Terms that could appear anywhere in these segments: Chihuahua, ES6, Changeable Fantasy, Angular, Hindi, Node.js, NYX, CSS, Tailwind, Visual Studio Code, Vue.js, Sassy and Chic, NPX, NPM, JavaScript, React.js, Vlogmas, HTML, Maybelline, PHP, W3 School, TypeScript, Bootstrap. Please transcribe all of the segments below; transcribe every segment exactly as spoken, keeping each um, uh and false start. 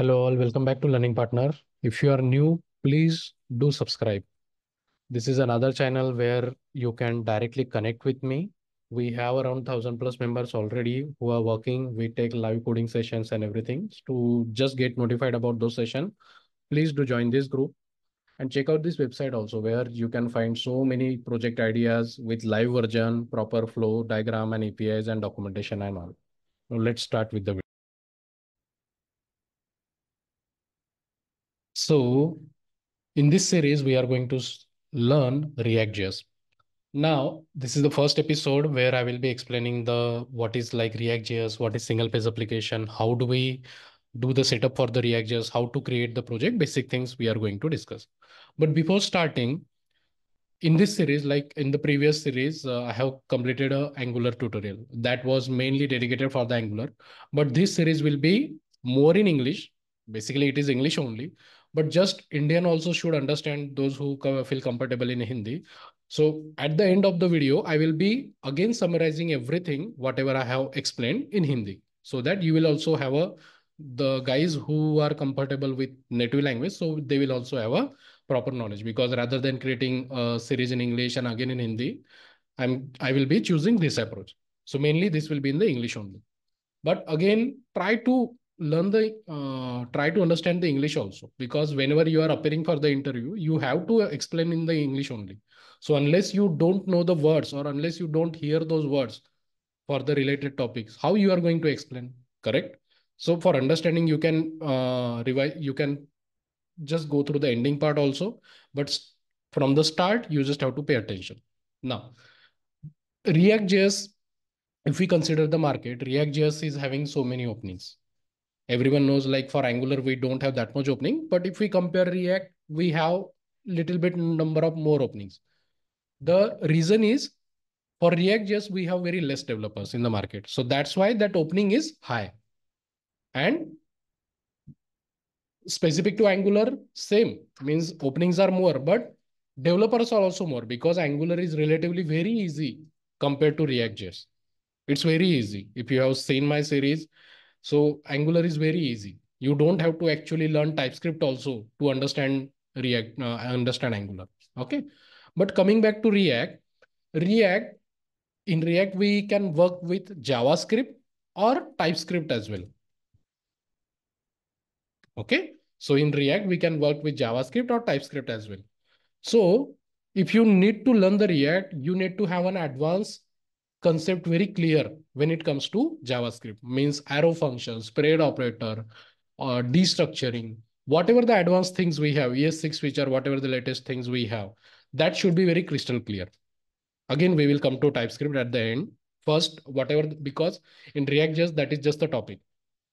Hello all, welcome back to Learning Partner. If you are new, please do subscribe. This is another channel where you can directly connect with me. We have around one thousand plus members already who are working. We take live coding sessions and everything. To just get notified about those sessions, please do join this group and check out this website also where you can find so many project ideas with live version, proper flow, diagram and A P Is and documentation and all. So let's start with the video. So in this series, we are going to learn React.js. Now, this is the first episode where I will be explaining the what is like React.js, what is single page application, how do we do the setup for the React.js, how to create the project, basic things we are going to discuss. But before starting, in this series, like in the previous series, uh, I have completed an Angular tutorial that was mainly dedicated for the Angular. But this series will be more in English. Basically, it is English only. But just Indian also should understand, those who feel comfortable in Hindi. So at the end of the video, I will be again summarizing everything, whatever I have explained in Hindi, so that you will also have a, the guys who are comfortable with native language, so they will also have a proper knowledge, because rather than creating a series in English and again in Hindi, I'm, I will be choosing this approach. So mainly this will be in the English only. But again, try to learn the, uh, try to understand the English also, because whenever you are appearing for the interview, you have to explain in the English only. So unless you don't know the words or unless you don't hear those words for the related topics, how you are going to explain, correct? So for understanding, you can uh, revise, you can just go through the ending part also, but from the start, you just have to pay attention. Now, React.js, if we consider the market, React.js is having so many openings. Everyone knows, like for Angular, we don't have that much opening, but if we compare React, we have little bit number of more openings. The reason is for React.js, we have very less developers in the market. So that's why that opening is high. And specific to Angular, same means openings are more, but developers are also more, because Angular is relatively very easy compared to React.js. It's very easy. If you have seen my series, so Angular is very easy. You don't have to actually learn TypeScript also to understand React, uh, understand Angular. Okay. But coming back to React, React, in React, we can work with JavaScript or TypeScript as well. Okay. So in React, we can work with JavaScript or TypeScript as well. So if you need to learn the React, you need to have an advanced concept very clear when it comes to JavaScript, means arrow functions, spread operator, uh, destructuring, whatever the advanced things we have, E S six feature, whatever the latest things we have, that should be very crystal clear. Again, we will come to TypeScript at the end. First, whatever, because in React.js, that is just the topic.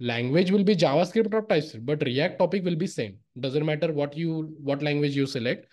Language will be JavaScript or TypeScript, but React topic will be same. Doesn't matter what you, what language you select.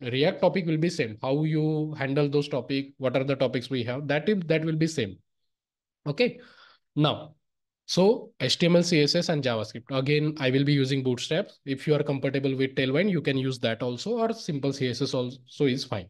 React topic will be same. How you handle those topics, what are the topics we have, that, is, that will be same. Okay. Now, so H T M L, C S S and JavaScript. Again, I will be using Bootstrap. If you are comfortable with Tailwind, you can use that also, or simple C S S also is fine.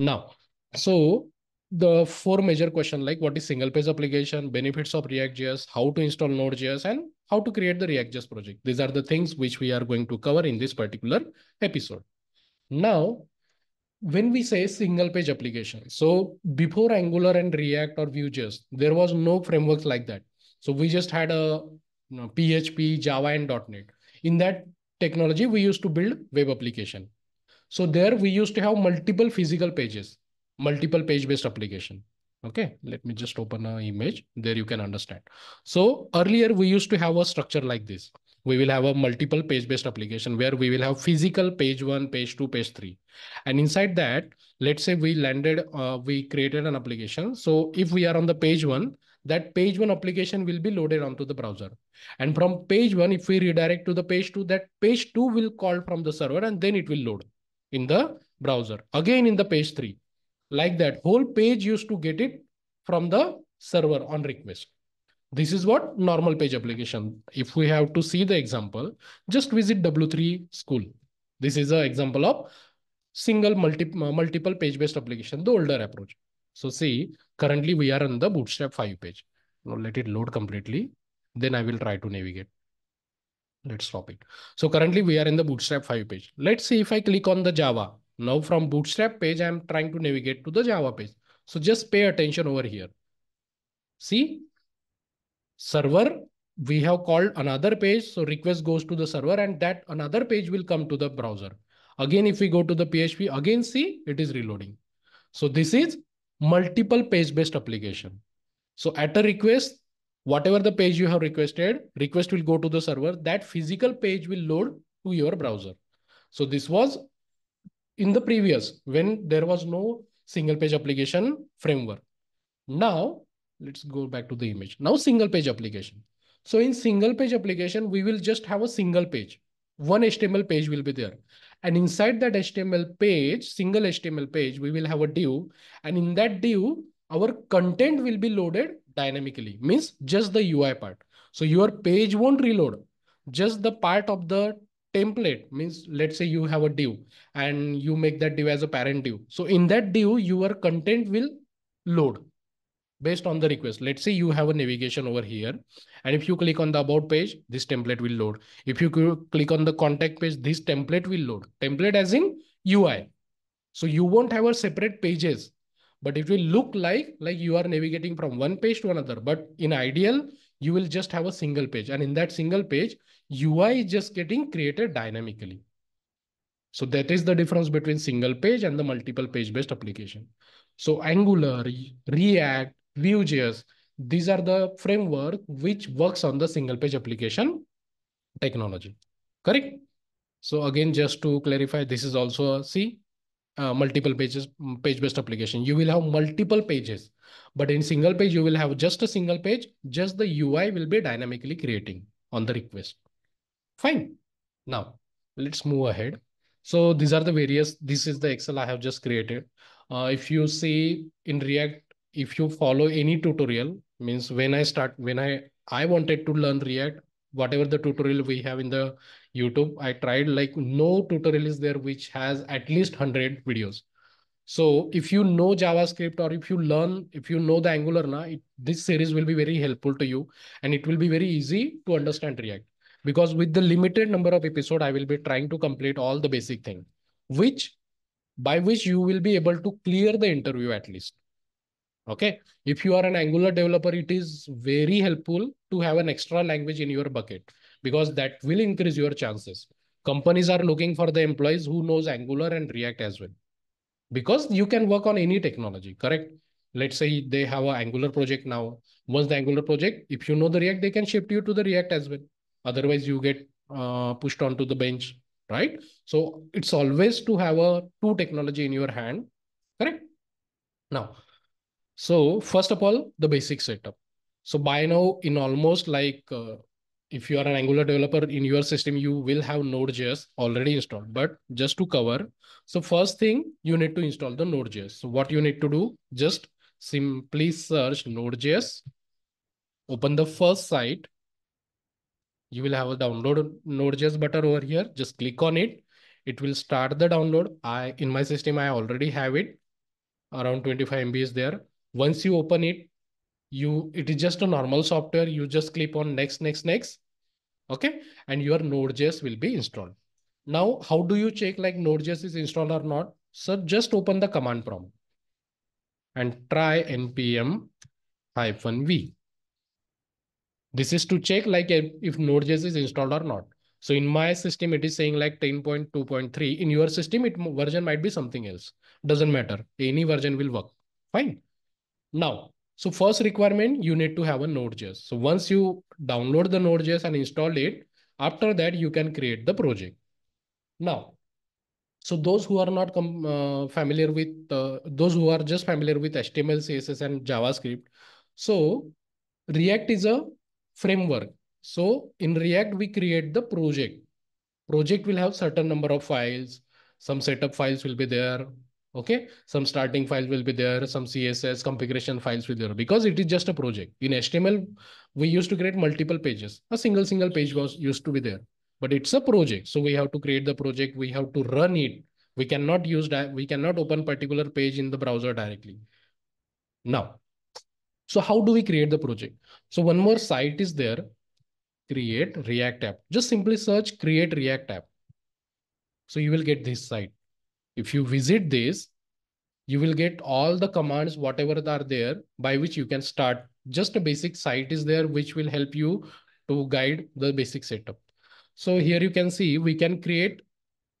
Now, so the four major questions, like what is single page application, benefits of React.js, how to install Node.js and how to create the React.js project. These are the things which we are going to cover in this particular episode. Now, when we say single page application, so before Angular and React or Vue.js, there was no frameworks like that. So we just had a you know, P H P, Java and dot net. In that technology, we used to build web application. So there we used to have multiple physical pages, multiple page-based application. Okay, let me just open an image. There you can understand. So earlier we used to have a structure like this. We will have a multiple page-based application where we will have physical page one, page two, page three. And inside that, let's say we landed, uh, we created an application. So if we are on the page one, that page one application will be loaded onto the browser. And from page one, if we redirect to the page two, that page two will call from the server and then it will load in the browser. Again in the page three, like that whole page used to get it from the server on request. This is what normal page application. If we have to see the example, just visit W three School. This is an example of single multi, multiple page-based application, the older approach. So see, currently we are on the Bootstrap five page. Now let it load completely. Then I will try to navigate. Let's stop it. So currently we are in the Bootstrap five page. Let's see if I click on the Java. Now from Bootstrap page, I'm trying to navigate to the Java page. So just pay attention over here. See, server, we have called another page. So request goes to the server and that another page will come to the browser. Again, if we go to the P H P, again, see, it is reloading. So this is multiple page-based application. So at a request, whatever the page you have requested, request will go to the server. That physical page will load to your browser. So this was in the previous, when there was no single page application framework. Now, let's go back to the image. Now, single page application. So in single page application, we will just have a single page. One H T M L page will be there. And inside that H T M L page, single H T M L page, we will have a div. And in that div, our content will be loaded dynamically, means just the U I part. So your page won't reload. Just the part of the template, means let's say you have a div and you make that div as a parent div. So in that div, your content will load based on the request. Let's say you have a navigation over here. And if you click on the about page, this template will load. If you click on the contact page, this template will load. Template as in U I. So you won't have a separate pages, but it will look like, like you are navigating from one page to another. But in ideal, you will just have a single page. And in that single page, U I is just getting created dynamically. So that is the difference between single page and the multiple page based application. So Angular, React, Vue.js, these are the framework which works on the single page application technology. Correct? So again, just to clarify, this is also a C, uh, multiple pages, page-based application. You will have multiple pages, but in single page, you will have just a single page, just the U I will be dynamically creating on the request. Fine. Now let's move ahead. So these are the various, this is the Excel I have just created. Uh, if you see in React, if you follow any tutorial, means when I start, when I, I wanted to learn React, whatever the tutorial we have in the YouTube, I tried, like no tutorial is there which has at least one hundred videos. So if you know JavaScript or if you learn, if you know the Angular, na, it, this series will be very helpful to you and it will be very easy to understand React. Because with the limited number of episodes, I will be trying to complete all the basic things, which by which you will be able to clear the interview at least. Okay. If you are an Angular developer, it is very helpful to have an extra language in your bucket because that will increase your chances. Companies are looking for the employees who knows Angular and React as well, because you can work on any technology, correct? Let's say they have an Angular project now. Once the Angular project, if you know the React, they can shift you to the React as well. Otherwise you get uh, pushed onto the bench, right? So it's always to have a two technology in your hand, correct? Now, so first of all, the basic setup. So by now, in almost like, uh, if you are an Angular developer in your system, you will have Node.js already installed, but just to cover. So first thing, you need to install the Node.js. So what you need to do, just simply search Node.js, open the first site. You will have a download Node.js button over here. Just click on it. It will start the download. I, in my system, I already have it. Around twenty-five M B is there. Once you open it, you it is just a normal software. You just click on next, next, next. Okay. And your Node.js will be installed. Now, how do you check like Node.js is installed or not? So just open the command prompt and try N P M hyphen V. This is to check like if, if Node.js is installed or not. So in my system, it is saying like ten point two point three. In your system, it version might be something else. Doesn't matter. Any version will work. Fine. Now, so first requirement, you need to have a Node.js. So once you download the Node.js and install it, after that, you can create the project. Now, so those who are not com uh, familiar with, uh, those who are just familiar with H T M L, C S S and JavaScript. So React is a framework. So in React, we create the project. Project will have certain number of files. Some setup files will be there. Okay, some starting files will be there, some C S S configuration files will be there because it is just a project. In H T M L, we used to create multiple pages. A single, single page was used to be there, but it's a project. So we have to create the project. We have to run it. We cannot use that. We cannot open particular page in the browser directly. Now, so how do we create the project? So one more site is there. create React app. Just simply search create React app. So you will get this site. If you visit this, you will get all the commands, whatever are there, by which you can start. Just a basic site is there, which will help you to guide the basic setup. So here you can see we can create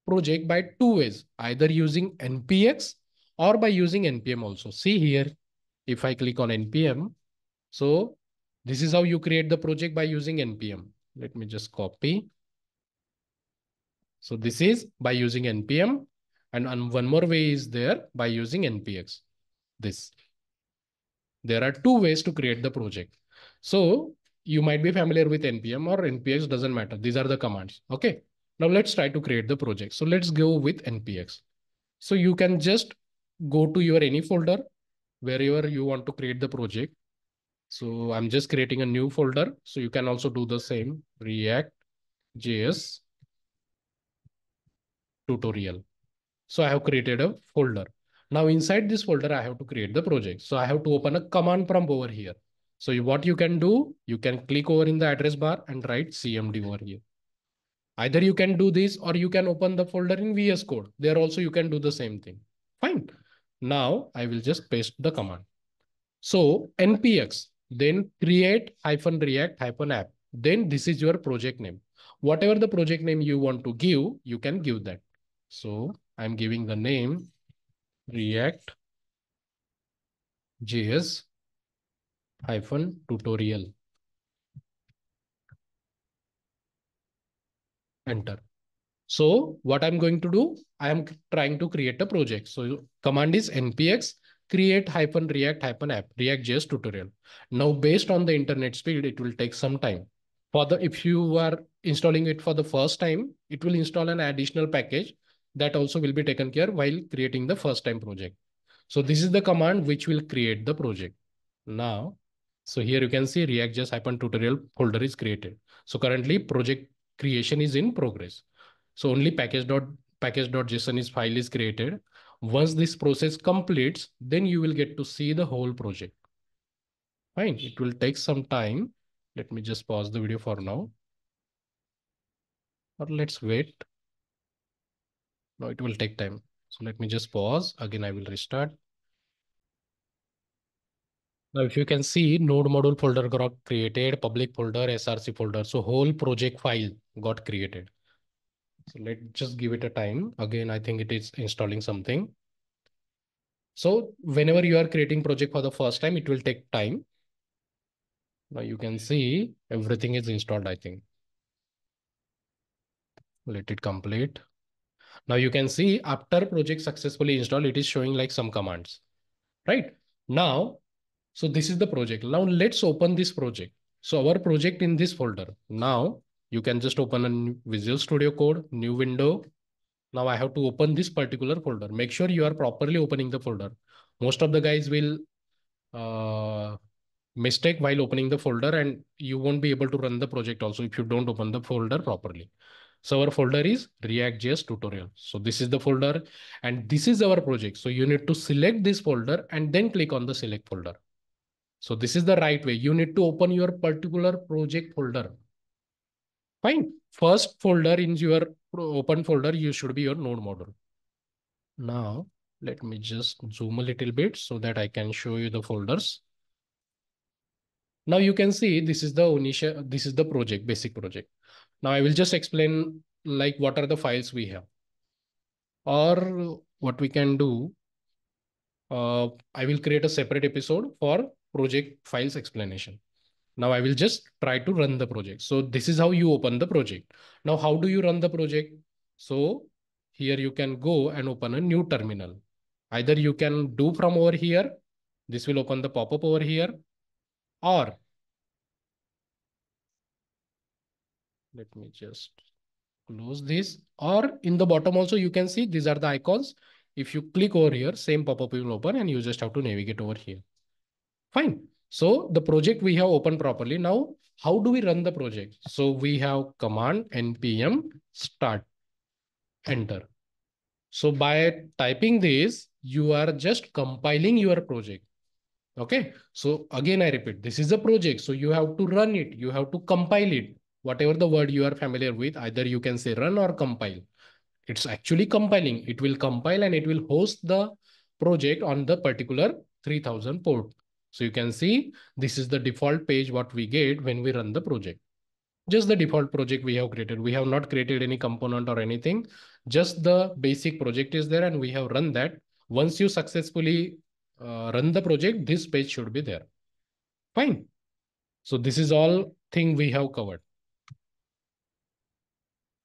project by two ways, either using N P X or by using N P M also. See here, if I click on N P M, so this is how you create the project by using N P M. Let me just copy. So this is by using N P M. And one more way is there by using N P X. This. There are two ways to create the project. So you might be familiar with N P M or N P X, doesn't matter. These are the commands. Okay. Now let's try to create the project. So let's go with N P X. So you can just go to your any folder wherever you want to create the project. So I'm just creating a new folder. So you can also do the same, React.js tutorial. So I have created a folder. Now inside this folder, I have to create the project. So I have to open a command prompt over here. So you, what you can do, you can click over in the address bar and write C M D over here. Either you can do this or you can open the folder in V S Code. There also you can do the same thing. Fine. Now I will just paste the command. So N P X, then create hyphen react hyphen app. Then this is your project name. Whatever the project name you want to give, you can give that. So I'm giving the name React.js hyphen tutorial. Enter. So what I'm going to do, I am trying to create a project. So command is N P X create hyphen react hyphen app React.js tutorial. Now based on the internet speed, it will take some time. For the, if you are installing it for the first time, it will install an additional package that also will be taken care while creating the first time project. So this is the command which will create the project. Now, so here you can see React.js hyphen tutorial folder is created. So currently project creation is in progress. So only package.package.json is file is created. Once this process completes, then you will get to see the whole project. Fine, it will take some time. Let me just pause the video for now. Or let's wait. No, it will take time. So let me just pause. Again, I will restart. Now, if you can see node module folder got created, public folder, S R C folder. So whole project file got created. So let's just give it a time. Again, I think it is installing something. So whenever you are creating project for the first time, it will take time. Now you can see everything is installed, I think. Let it complete. Now you can see after project successfully installed, it is showing like some commands, right? Now, so this is the project. Now let's open this project. So our project in this folder. Now you can just open a Visual Studio Code, new window. Now I have to open this particular folder. Make sure you are properly opening the folder. Most of the guys will uh, mistake while opening the folder and you won't be able to run the project also if you don't open the folder properly. So our folder is React.js tutorial. So this is the folder and this is our project. So you need to select this folder and then click on the select folder. So this is the right way. You need to open your particular project folder. Fine. First folder in your open folder, you should be your node module. Now, let me just zoom a little bit so that I can show you the folders. Now you can see this is the initial, this is the project, basic project. Now I will just explain like what are the files we have or what we can do. Uh, I will create a separate episode for project files explanation. Now I will just try to run the project. So this is how you open the project. Now how do you run the project? So here you can go and open a new terminal. Either you can do from over here. This will open the pop-up over here or let me just close this, or in the bottom also you can see these are the icons. If you click over here, same pop-up will open and you just have to navigate over here. Fine. So the project we have opened properly. Now, how do we run the project? So we have command N P M start, enter. So by typing this, you are just compiling your project. Okay. So again, I repeat, this is a project. So you have to run it. You have to compile it. whatever the word you are familiar with, either you can say run or compile. It's actually compiling. It will compile and it will host the project on the particular three thousand port. So you can see this is the default page what we get when we run the project. Just the default project we have created. We have not created any component or anything. Just the basic project is there and we have run that. Once you successfully uh, run the project, this page should be there. Fine. So this is all thing we have covered.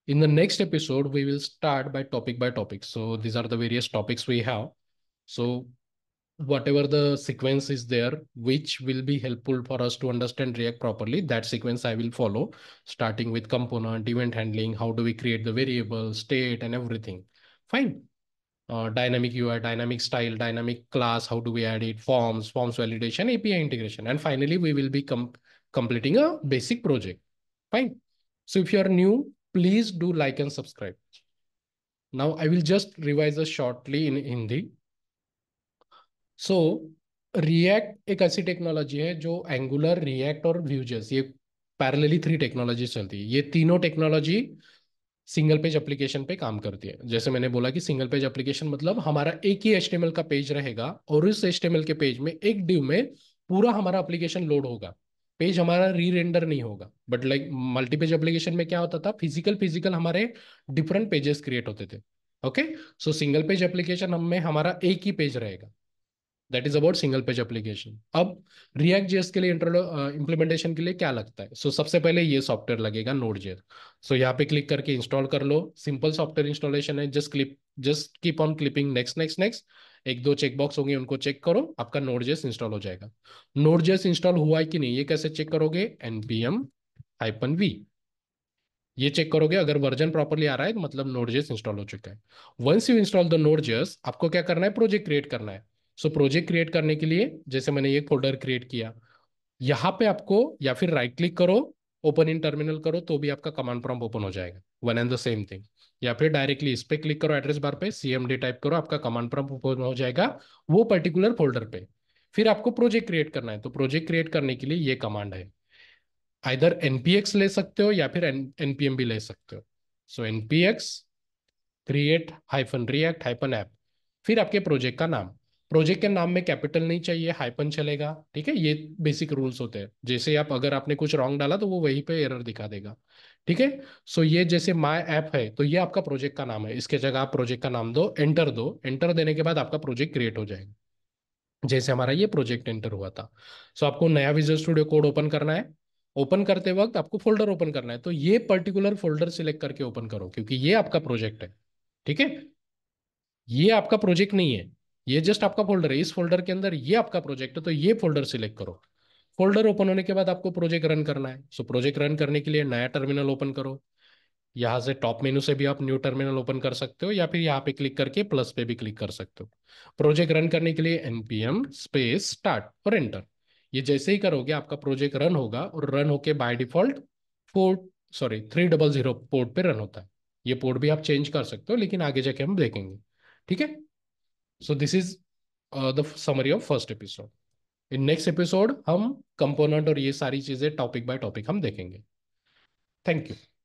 In the next episode, we will start by topic by topic. So these are the various topics we have. So whatever the sequence is there, which will be helpful for us to understand React properly, that sequence I will follow, starting with component, event handling, how do we create the variable, state, and everything. Fine. Uh, dynamic U I, dynamic style, dynamic class, how do we add it, forms, forms validation, A P I integration. And finally, we will be com completing a basic project. Fine. So if you are new, please do like and subscribe. Now I will just revise this shortly in Hindi. So React एक ऐसी technology है जो angular, react और Vue.js, ये parallelly three technology चलती है. ये तीनों टेक्नोलॉजी सिंगल पेज एप्लीकेशन पे काम करती है. जैसे मैंने बोला कि सिंगल पेज एप्लीकेशन मतलब हमारा एक ही एचटीएमएल का पेज रहेगा और इस एचटीएमएल के पेज में एक डिव में पूरा हमारा एप्लीकेशन लोड होगा. पेज हमारा री रेंडर नहीं होगा. But like multi page application में क्या होता था, फिजिकल फिजिकल हमारे डिफरेंट पेजेस क्रिएट होते थे. Okay, so single page application में हमारा एक ही पेज रहेगा. That is about single page application. अब React.js के लिए implementation के लिए क्या लगता है? So सबसे पहले ये software लगेगा Node.js. So यहाँ पे click करके install कर लो. Simple software installation है. Just clip, just keep on clipping next, next, next. एक दो checkbox होंगे, उनको check करो. आपका Node.js install हो जाएगा. Node.js install हुआ है कि नहीं? ये कैसे check करोगे? N P M hyphen V. ये चेक करोगे. अगर वर्जन प्रॉपर्ली आ रहा है मतलब Node.js install हो चुका है. Once you install the Node.js, आपको क्या करना है? प्रोजेक्ट क्रिएट करना है. सो प्रोजेक्ट क्रिएट करने के लिए जैसे मैंने ये फोल्डर क्रिएट किया, यहाँ पे आपको या फिर राइट क्लिक करो, ओपन इन टर्मिनल करो तो भी आपका कमांड प्रॉम्प्ट ओपन हो जाएगा, one and the same thing. या फिर डायरेक्टली इस पे क्लिक करो, एड्रेस बार पे C M D टाइप करो, आपका कमांड प्रॉम्प्ट ओपन हो जाएगा वो पर्टिकुलर फोल्डर पे. फिर आपको प्रोजेक्ट क्रिएट करना है. तो प्रोजेक्ट क्रिएट करने के लिए ये कमांड है, आइदर N P X ले सकते हो या फिर N P M भी ले सकते हो. सो N P X create hyphen react hyphen app. फिर आपके प्रोजेक्ट का नाम, प्रोजेक्ट के नाम में कैपिटल नहीं चाहिए, हाइपन चलेगा. ठीक है, ये बेसिक रूल्स होते हैं. जैसे आप अगर आपने कुछ रॉन्ग डाला तो वो वहीं पे एरर दिखा देगा. ठीक है, सो ये जैसे माय ऐप है तो ये आपका प्रोजेक्ट का नाम है. इसके जगह आप प्रोजेक्ट का नाम दो, एंटर दो. एंटर देने के बाद आपका प्रोजेक्ट क्रिएट हो जाएगा. जैसे हमारा ये प्रोजेक्ट एंटर हुआ था. सो आपको नया विजुअल स्टूडियो कोड ओपन करना है. ओपन करते वक्त आपको फोल्डर ओपन करना है, तो ये पर्टिकुलर फोल्डर सिलेक्ट करके ओपन करो क्योंकि ये आपका प्रोजेक्ट है. ठीक है, ये आपका प्रोजेक्ट नहीं है, ये जस्ट आपका फोल्डर है. इस फोल्डर के अंदर ये आपका प्रोजेक्ट है, तो ये फोल्डर सिलेक्ट करो. फोल्डर ओपन होने के बाद आपको प्रोजेक्ट रन करना है. सो प्रोजेक्ट रन करने के लिए नया टर्मिनल ओपन करो. यहाँ से टॉप मेनू से भी आप न्यू टर्मिनल ओपन कर सकते हो या फिर यहाँ पे क्लिक करके प्लस पे भी क्लिक कर सकते हो. प्रोजेक्ट रन करने के लिए एनपीएम स्पेस स्टार्ट और एंटर. ये जैसे ही करोगे आपका प्रोजेक्ट रन होगा और रन होके by default four sorry three double zero port पे रन होता है. ये पोर्ट भी आप चेंज कर सकते हो लेकिन आगे जाके हम देखेंगे. ठीक है, so this is uh, the summary of first episode. In next episode हम component और ये सारी चीजें topic by topic हम देखेंगे. Thank you.